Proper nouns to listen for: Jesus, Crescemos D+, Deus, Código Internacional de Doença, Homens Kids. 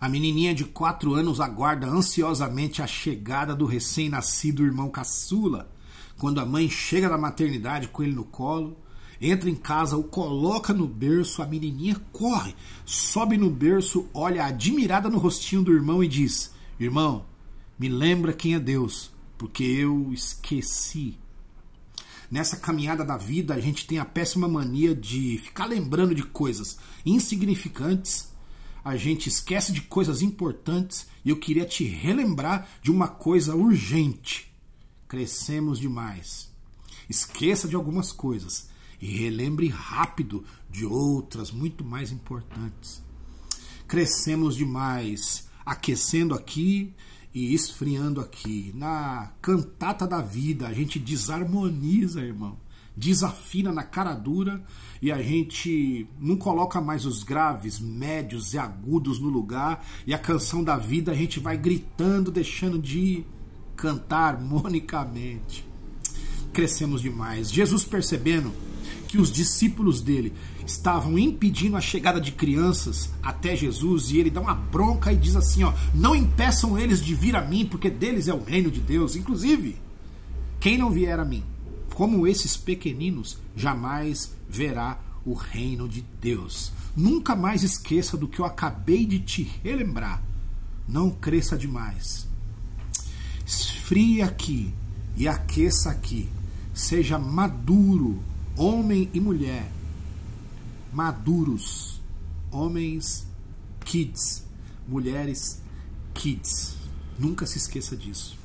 A menininha de 4 anos aguarda ansiosamente a chegada do recém-nascido irmão caçula. Quando a mãe chega da maternidade com ele no colo, entra em casa, o coloca no berço, a menininha corre, sobe no berço, olha admirada no rostinho do irmão e diz: "Irmão, me lembra quem é Deus, porque eu esqueci." Nessa caminhada da vida, a gente tem a péssima mania de ficar lembrando de coisas insignificantes, a gente esquece de coisas importantes, e eu queria te relembrar de uma coisa urgente. Crescemos demais. Esqueça de algumas coisas e relembre rápido de outras muito mais importantes. Crescemos demais, aquecendo aqui e esfriando aqui. Na cantata da vida, a gente desarmoniza, irmão. Desafina na cara dura e a gente não coloca mais os graves, médios e agudos no lugar. E a canção da vida a gente vai gritando, deixando de cantar harmonicamente. Crescemos demais. Jesus, percebendo que os discípulos dele estavam impedindo a chegada de crianças até Jesus, e ele dá uma bronca e diz assim, ó: "Não impeçam eles de vir a mim, porque deles é o reino de Deus. Inclusive, quem não vier a mim, como esses pequeninos, jamais verá o reino de Deus." Nunca mais esqueça do que eu acabei de te relembrar. Não cresça demais. Esfrie aqui e aqueça aqui. Seja maduro, homem e mulher. Maduros, homens kids, mulheres kids. Nunca se esqueça disso.